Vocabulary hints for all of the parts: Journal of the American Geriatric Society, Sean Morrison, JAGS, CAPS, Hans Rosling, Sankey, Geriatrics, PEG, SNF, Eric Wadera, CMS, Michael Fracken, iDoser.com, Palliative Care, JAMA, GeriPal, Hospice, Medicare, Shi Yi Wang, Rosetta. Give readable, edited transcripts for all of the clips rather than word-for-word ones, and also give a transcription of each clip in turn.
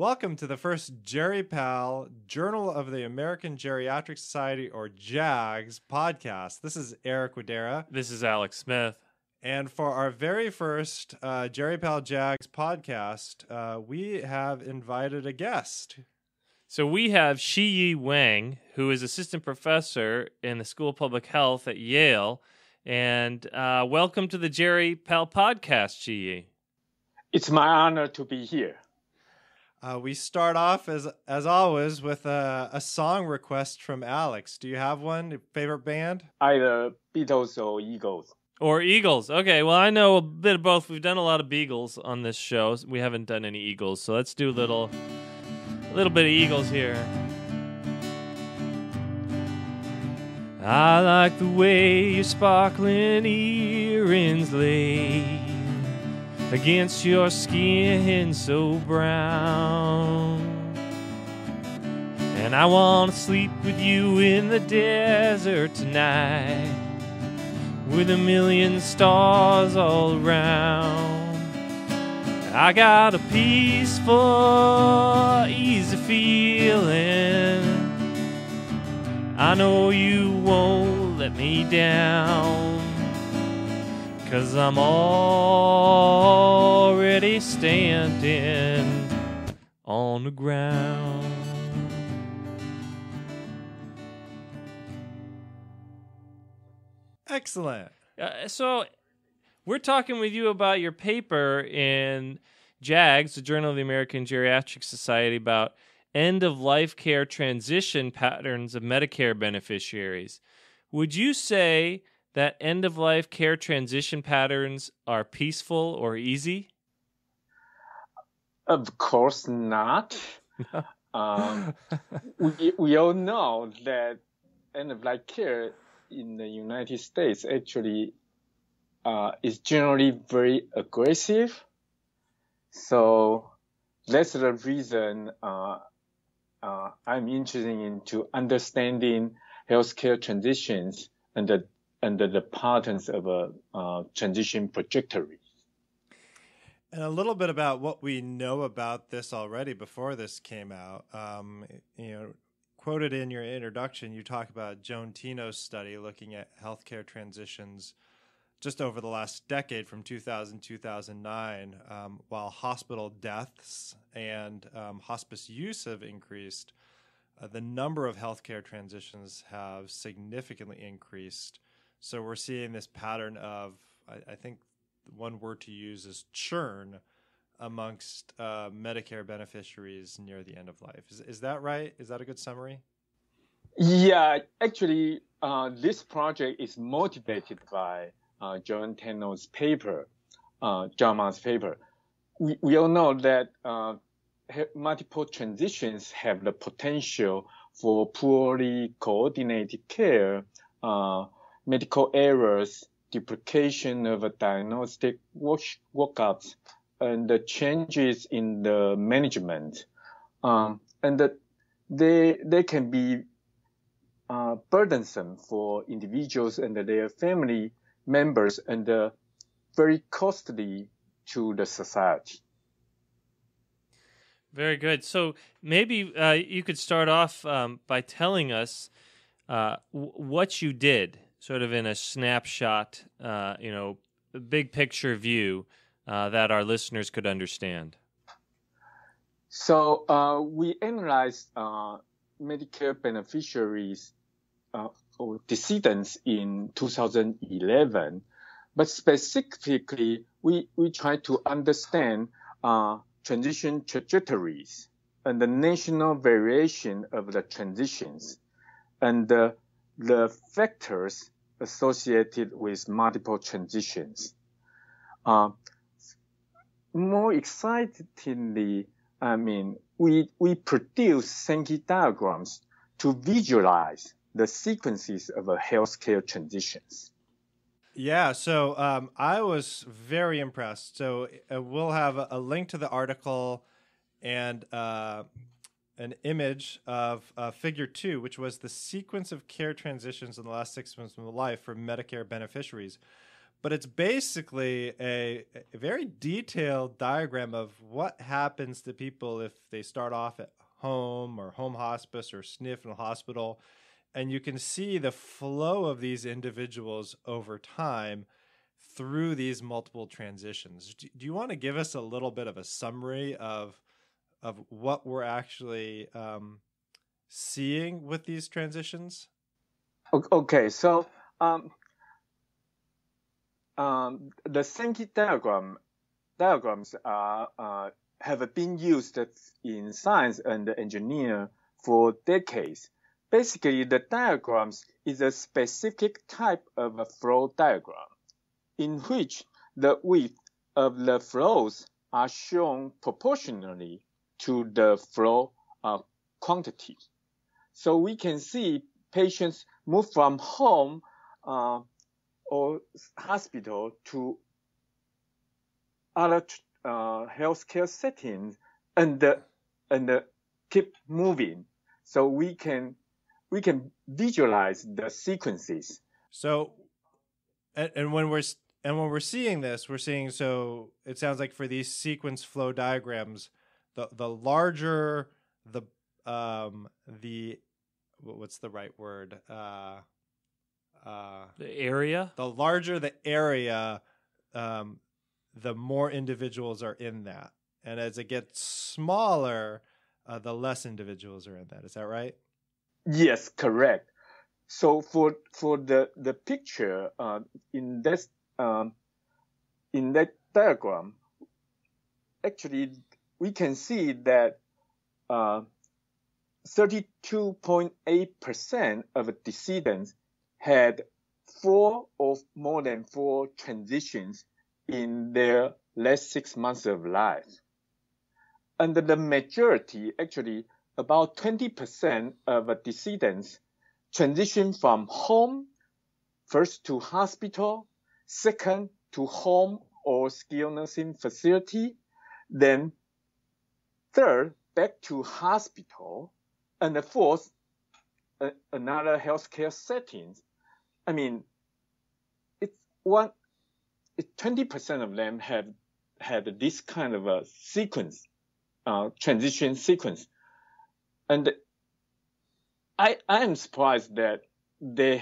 Welcome to the first GeriPal, Journal of the American Geriatric Society, or JAGS, podcast. This is Eric Wadera. This is Alex Smith. And for our very first GeriPal JAGS podcast, we have invited a guest. So we have Shi Yi Wang, who is assistant professor in the School of Public Health at Yale. And welcome to the GeriPal podcast, Shi Yi. It's my honor to be here. We start off, as always, with a song request from Alex. Do you have one? Your favorite band? Either Beatles or Eagles. Or Eagles. Okay, well, I know a bit of both. We've done a lot of Beagles on this show. We haven't done any Eagles, so let's do a little bit of Eagles here. I like the way your sparkling earrings lay against your skin so brown, and I want to sleep with you in the desert tonight with a million stars all around. I got a peaceful, easy feeling, I know you won't let me down, 'cause I'm already standing on the ground. Excellent. So we're talking with you about your paper in JAGS, the Journal of the American Geriatric Society, about end-of-life care transition patterns of Medicare beneficiaries. Would you say that end-of-life care transition patterns are peaceful or easy? Of course not. We all know that end-of-life care in the United States actually is generally very aggressive. So that's the reason I'm interested in understanding healthcare transitions and the patterns of a transition trajectory. And a little bit about what we know about this already before this came out. You know, quoted in your introduction, you talk about Joan Teno's study looking at healthcare transitions just over the last decade from 2000 to 2009, while hospital deaths and hospice use have increased, the number of healthcare transitions have significantly increased. So we're seeing this pattern of, I think one word to use is churn amongst Medicare beneficiaries near the end of life. Is that right? Is that a good summary? Yeah, actually, this project is motivated by Joan Teno's paper, Jama's paper. We all know that multiple transitions have the potential for poorly coordinated care, medical errors, duplication of diagnostic workups, and the changes in the management. And they can be burdensome for individuals and their family members, and very costly to the society. Very good. So maybe you could start off by telling us what you did, sort of in a snapshot, you know, big picture view that our listeners could understand. So we analyzed Medicare beneficiaries or decedents in 2011, but specifically we tried to understand transition trajectories and the national variation of the transitions and the factors associated with multiple transitions. More excitingly, I mean, we produce Sankey diagrams to visualize the sequences of healthcare transitions. Yeah, so I was very impressed. So we'll have a link to the article and an image of figure 2, which was the sequence of care transitions in the last 6 months of life for Medicare beneficiaries. But it's basically a very detailed diagram of what happens to people if they start off at home or home hospice or SNF in a hospital. And you can see the flow of these individuals over time through these multiple transitions. Do you want to give us a little bit of a summary of what we're actually seeing with these transitions? Okay, so... the Sankey diagrams have been used in science and engineering for decades. Basically, the diagrams is a specific type of a flow diagram in which the width of the flows are shown proportionally to the flow quantity. So we can see patients move from home or hospital to other healthcare settings and keep moving, so we can visualize the sequences. So, and when we're seeing this, we're seeing, so it sounds like for these sequence flow diagrams, the larger the what's the right word? The area? The larger the area, the more individuals are in that. And as it gets smaller, the less individuals are in that. Is that right? Yes, correct. So for the picture in that diagram, actually we can see that 32.8% of decedents had 4 or more than 4 transitions in their last 6 months of life. And the majority, actually, about 20% of decedents transition from home, first to hospital, second to home or skilled nursing facility, then third, back to hospital, and the fourth, another healthcare settings. I mean, it's 20% of them have had this kind of a sequence, transition sequence, and I am surprised that there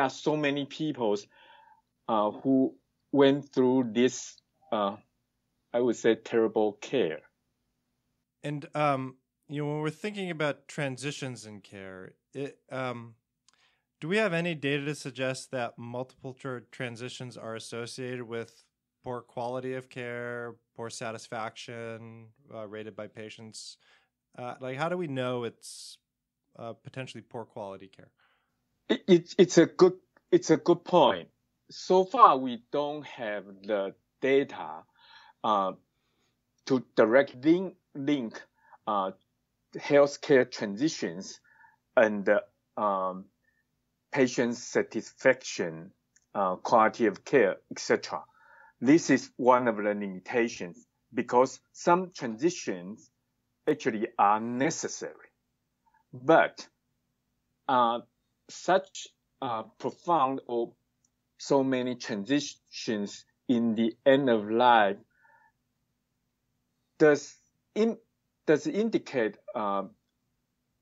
are so many people who went through this. I would say terrible care. And you know, when we're thinking about transitions in care, do we have any data to suggest that multiple transitions are associated with poor quality of care, poor satisfaction rated by patients? Like, how do we know it's potentially poor quality care? It's a good point. So far, we don't have the data to directly link healthcare transitions and patient satisfaction, quality of care, etc. This is one of the limitations because some transitions actually are necessary, but such profound or so many transitions in the end of life does indicate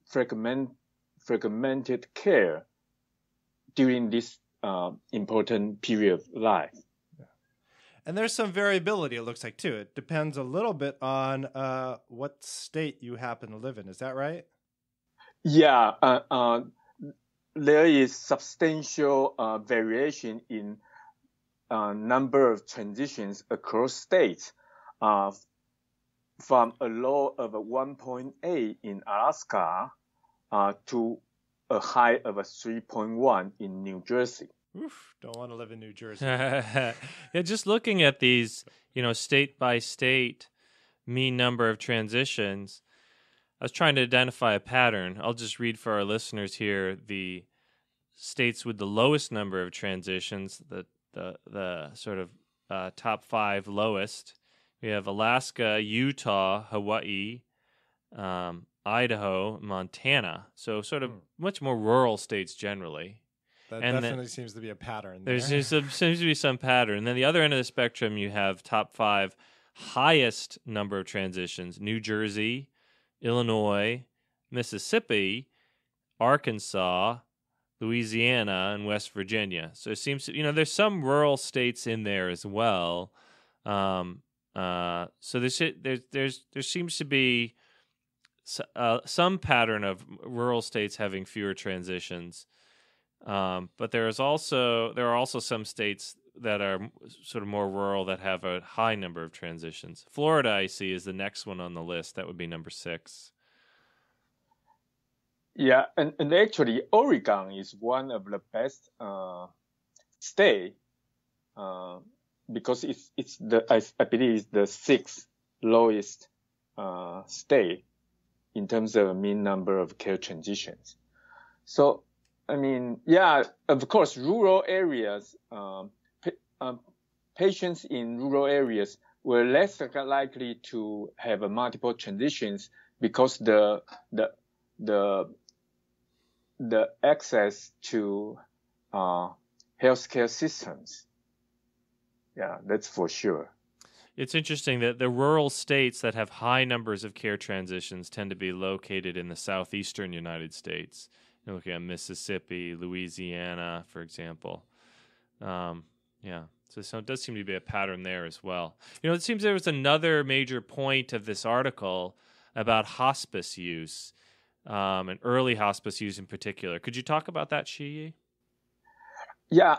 fragmented care during this important period of life. Yeah. And there's some variability, it looks like, too. It depends a little bit on what state you happen to live in. Is that right? Yeah. There is substantial variation in number of transitions across states. From a low of 1.8 in Alaska to a high of 3.1 in New Jersey. Oof, don't want to live in New Jersey. Yeah, just looking at these, you know, state by state mean number of transitions, I was trying to identify a pattern. I'll just read for our listeners here the states with the lowest number of transitions, the sort of top 5 lowest. We have Alaska, Utah, Hawaii, Idaho, Montana. So sort of much more rural states generally. That and definitely seems to be a pattern. There seems to be some pattern. And then the other end of the spectrum, you have top five highest number of transitions: New Jersey, Illinois, Mississippi, Arkansas, Louisiana, and West Virginia. So it seems to, there's some rural states in there as well. So there seems to be some pattern of rural states having fewer transitions. But there are also some states that are sort of more rural that have a high number of transitions. Florida, I see, is the next one on the list. That would be number 6. Yeah, and actually, Oregon is one of the best state because I believe it's the 6th lowest state in terms of mean number of care transitions. So, I mean, yeah, of course, rural areas, patients in rural areas were less likely to have multiple transitions because the access to healthcare systems. Yeah, that's for sure. It's interesting that the rural states that have high numbers of care transitions tend to be located in the southeastern United States. You're looking at Mississippi, Louisiana, for example. Yeah, so it does seem to be a pattern there as well. It seems there was another major point of this article about hospice use, and early hospice use in particular. Could you talk about that, Shi Yi? Yeah,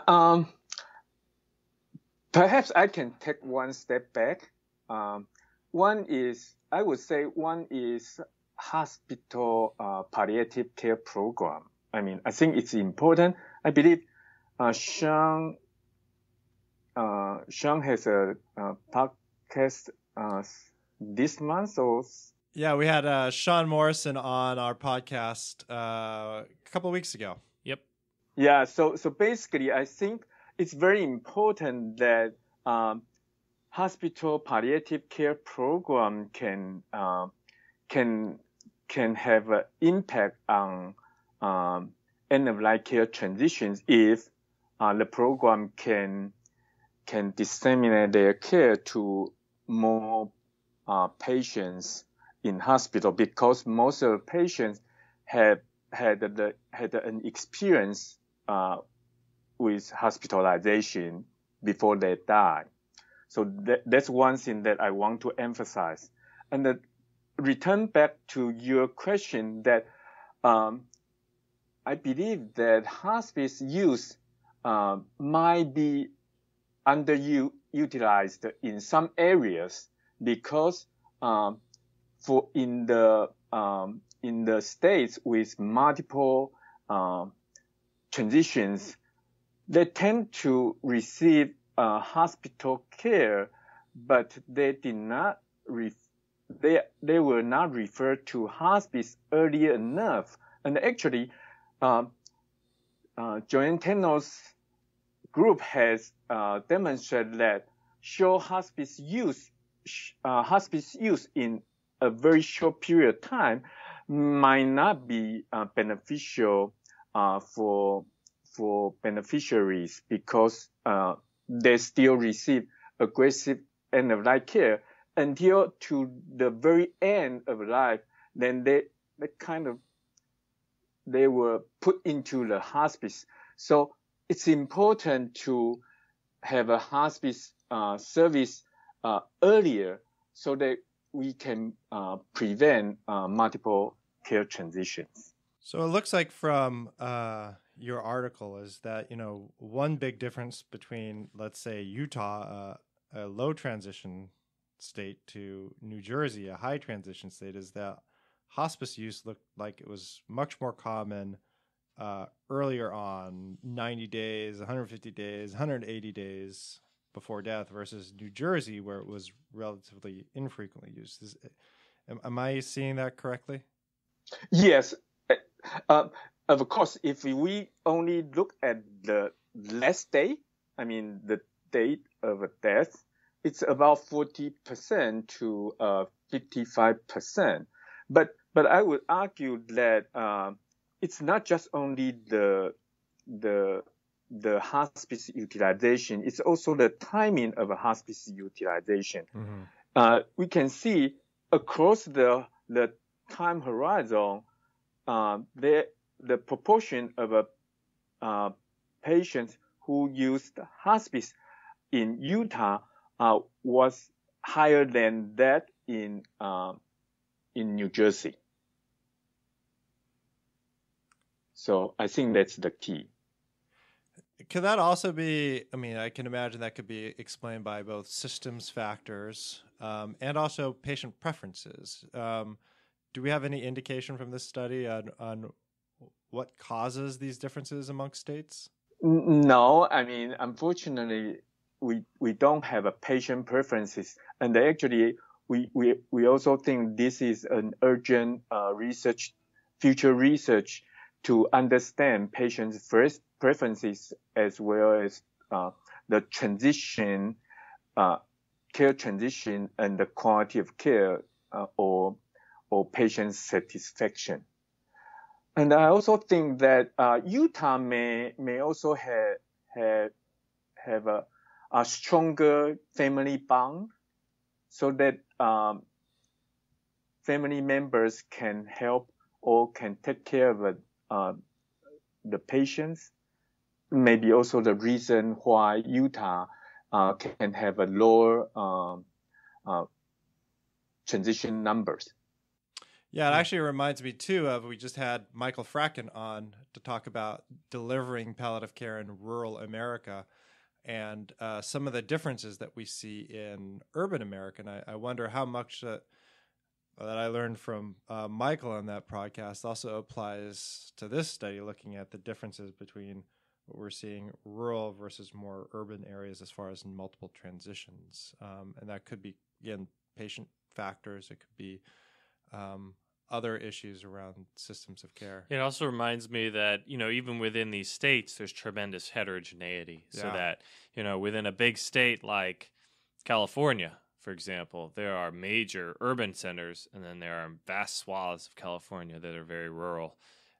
perhaps I can take one step back. One is hospital palliative care program. I mean, I think it's important. I believe Sean has a podcast this month. Or yeah, we had Sean Morrison on our podcast a couple of weeks ago. Yep. Yeah. So basically, I think it's very important that hospital palliative care program can have an impact on end-of-life care transitions if the program can disseminate their care to more patients in hospital, because most of the patients had an experience with hospitalization before they die. So that's one thing that I want to emphasize. And the return back to your question, that I believe that hospice use might be underutilized in some areas because in the states with multiple transitions, they tend to receive hospital care, but they were not referred to hospice early enough. And actually, Joan Teno's group has demonstrated that hospice use in a very short period of time might not be beneficial for beneficiaries, because they still receive aggressive end-of-life care until to the very end of life. Then they were put into the hospice. So it's important to have a hospice service earlier, so that we can prevent multiple care transitions. So it looks like from your article is that, one big difference between, let's say, Utah, a low transition state, to New Jersey, a high transition state, is that hospice use looked like it was much more common earlier on, 90 days, 150 days, 180 days before death, versus New Jersey, where it was relatively infrequently used. Am I seeing that correctly? Yes. Of course, if we only look at the last day, I mean, the date of death, it's about 40% to 55%. But I would argue that it's not just only the the hospice utilization. It's also the timing of a hospice utilization. Mm-hmm. We can see across the time horizon, the proportion of patients who used hospice in Utah was higher than that in New Jersey. So I think that's the key. Could that also be, I mean, I can imagine that could be explained by both systems factors and also patient preferences. Do we have any indication from this study on what causes these differences amongst states? No, I mean, unfortunately, we don't have a patient preferences. And actually, we also think this is an urgent future research to understand patients' first preferences as well as the transition, care transition, and the quality of care or patient satisfaction. And I also think that Utah may also have a stronger family bond, so that family members can help or can take care of the patients. Maybe also the reason why Utah can have a lower transition numbers. Yeah, it actually reminds me, too, of we just had Michael Fracken on to talk about delivering palliative care in rural America and some of the differences that we see in urban America. And I wonder how much that I learned from Michael on that podcast also applies to this study, looking at the differences between what we're seeing rural versus more urban areas as far as multiple transitions. And that could be, again, patient factors. It could be other issues around systems of care. It also reminds me that, you know, even within these states, there's tremendous heterogeneity. Yeah. So that, you know, within a big state like California, for example, there are major urban centers, and then there are vast swaths of California that are very rural.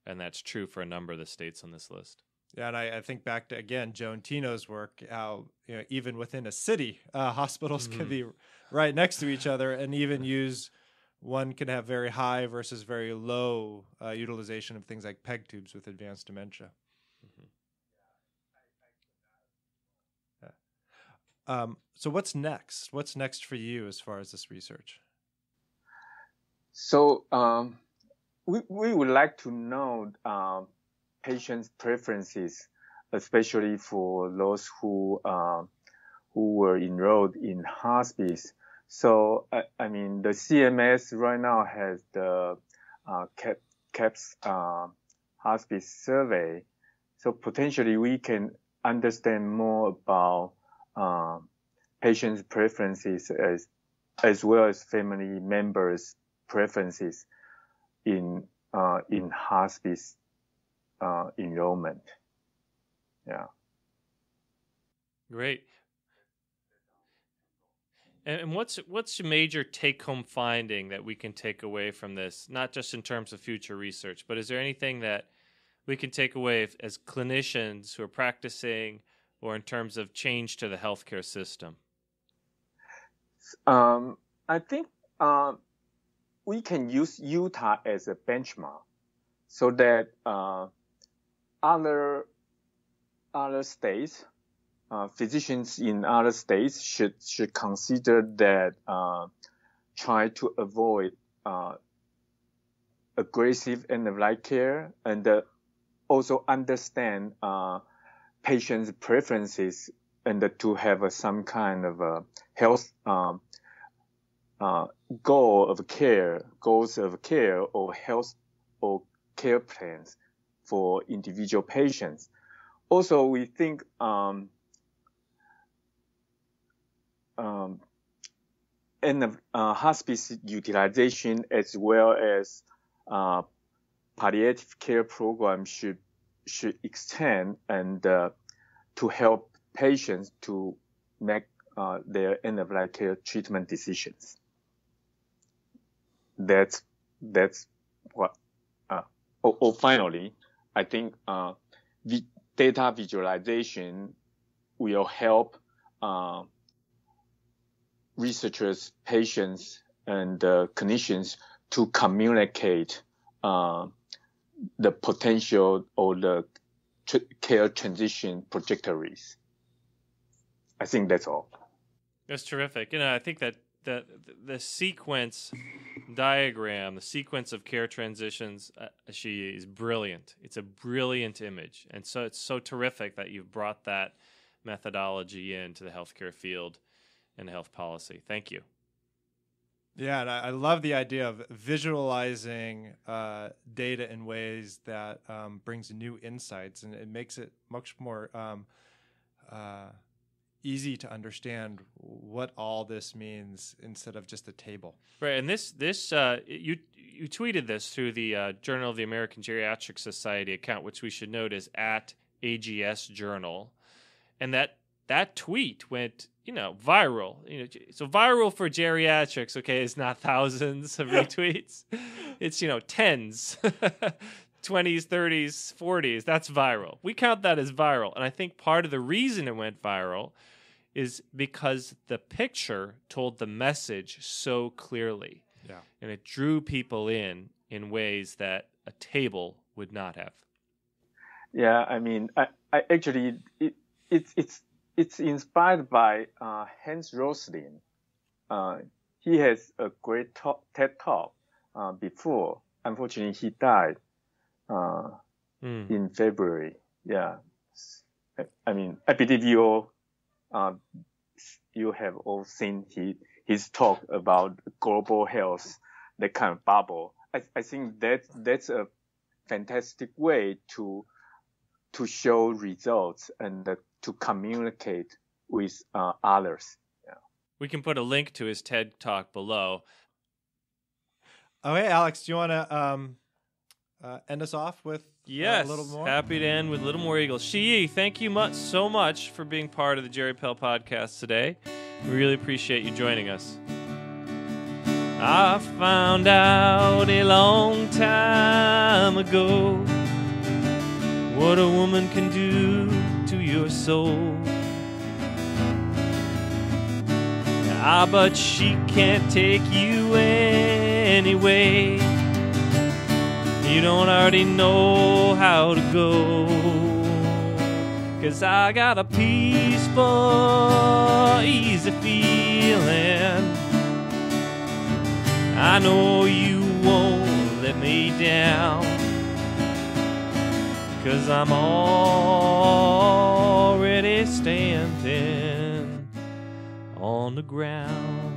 And that's true for a number of the states on this list. Yeah, and I think back to, again, Joan Teno's work, how, you know, even within a city, hospitals can be right next to each other and even use... One can have very high versus very low utilization of things like PEG tubes with advanced dementia. Mm-hmm. Yeah. So what's next? What's next for you as far as this research? So we would like to know patients' preferences, especially for those who were enrolled in hospice. So, I mean, the CMS right now has the CAPS hospice survey. So potentially we can understand more about patients' preferences as well as family members' preferences in hospice enrollment. Yeah. Great. And what's your major take-home finding that we can take away from this, not just in terms of future research, but is there anything that we can take away as clinicians who are practicing or in terms of change to the healthcare system? I think we can use Utah as a benchmark so that other states, physicians in other states should consider that try to avoid aggressive end of life care and also understand patients' preferences and to have some kind of a health goals of care or health or care plans for individual patients. Also, we think and the hospice utilization as well as palliative care program should extend and to help patients to make their end of life care treatment decisions. That's what. Finally, I think data visualization will help researchers, patients, and clinicians to communicate the potential or the care transition trajectories. I think that's all. That's terrific. And I think that the sequence diagram, the sequence of care transitions, she is brilliant. It's a brilliant image. And so it's so terrific that you've brought that methodology into the healthcare field and health policy. Thank you. Yeah, and I love the idea of visualizing data in ways that brings new insights, and it makes it much more easy to understand what all this means instead of just a table. Right, and you tweeted this through the Journal of the American Geriatric Society account, which we should note is at AGS Journal, and that tweet went, viral. So viral for geriatrics, okay, is not thousands of retweets. It's, tens, 20s, 30s, 40s. That's viral. We count that as viral. And I think part of the reason it went viral is because the picture told the message so clearly. Yeah. And it drew people in ways that a table would not have. Yeah, I actually, it's inspired by Hans Rosling. He has a great TED Talk before. Unfortunately, he died in February. Yeah. I believe you all, you have all seen his talk about global health, that kind of bubble. I think that's a fantastic way to show results and to communicate with others. Yeah. We can put a link to his TED Talk below. Oh, hey, Alex, do you want to end us off with a little more? Yes, happy to end with a little more Eagles. Shi Yi, thank you so much for being part of the GeriPal podcast today. We really appreciate you joining us. I found out a long time ago what a woman can do to your soul. But she can't take you anyway. You don't already know how to go. 'Cause I got a peaceful, easy feeling. I know you won't let me down. 'Cause I'm already standing on the ground.